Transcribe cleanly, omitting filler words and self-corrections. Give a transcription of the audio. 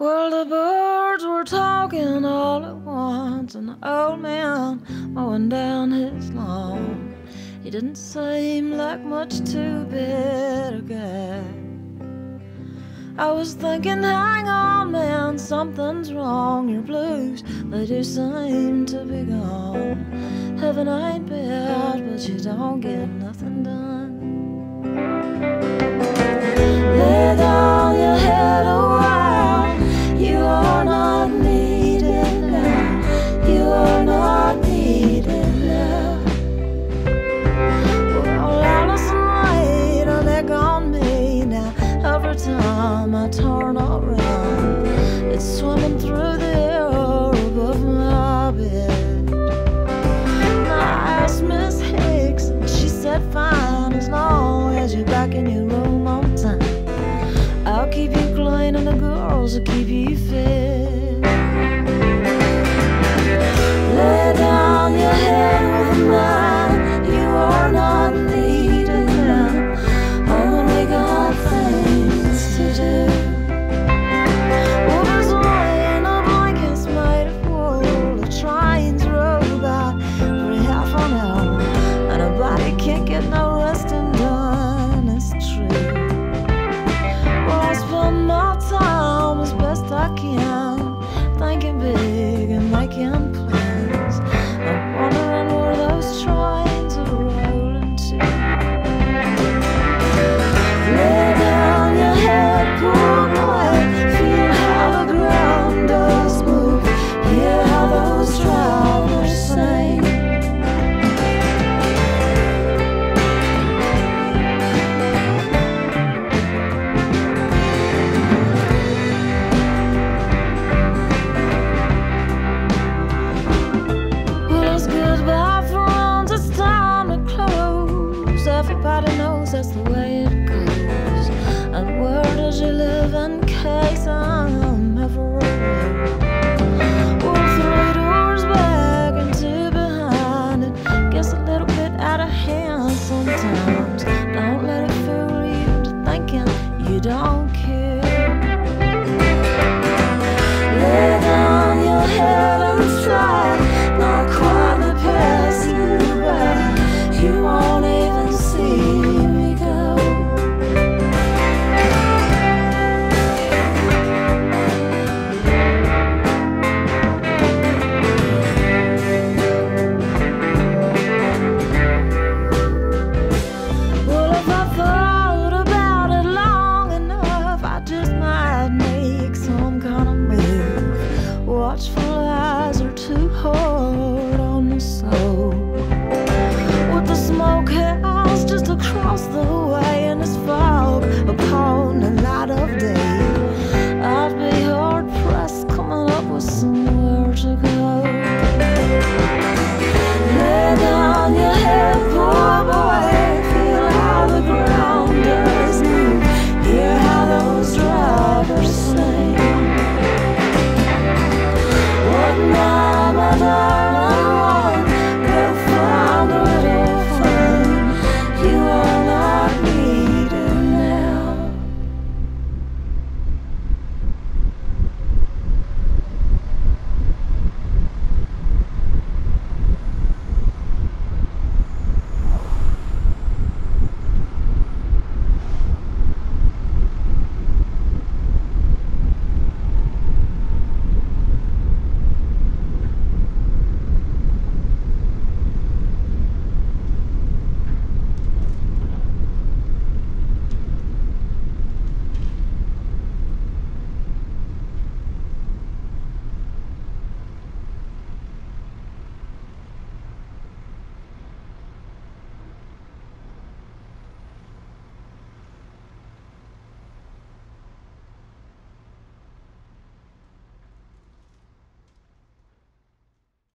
Well, the birds were talking all at once, and the old man mowing down his lawn. He didn't seem like much to be a guy. I was thinking, hang on, man, something's wrong. Your blues, they do seem to be gone. Heaven ain't bad, but you don't get nothing done. Time I turn around, it's swimming through the air above my bed. And I asked Miss Hicks, and she said, fine, as long as you're back in your room on time. I'll keep you clean and the girls will keep you fit. Lay down your head with mine, you are not needed now. Only God thinks to do. Well, there's a way in a blanket's made of wool. The trains roll about every half an hour, and a body can't get no rest and done. It's true. Well, I spend my time as best I can, thinking big and making plans. I'm wondering where those trains are rolling to. Everybody knows that's the way it goes. And where does you live in case I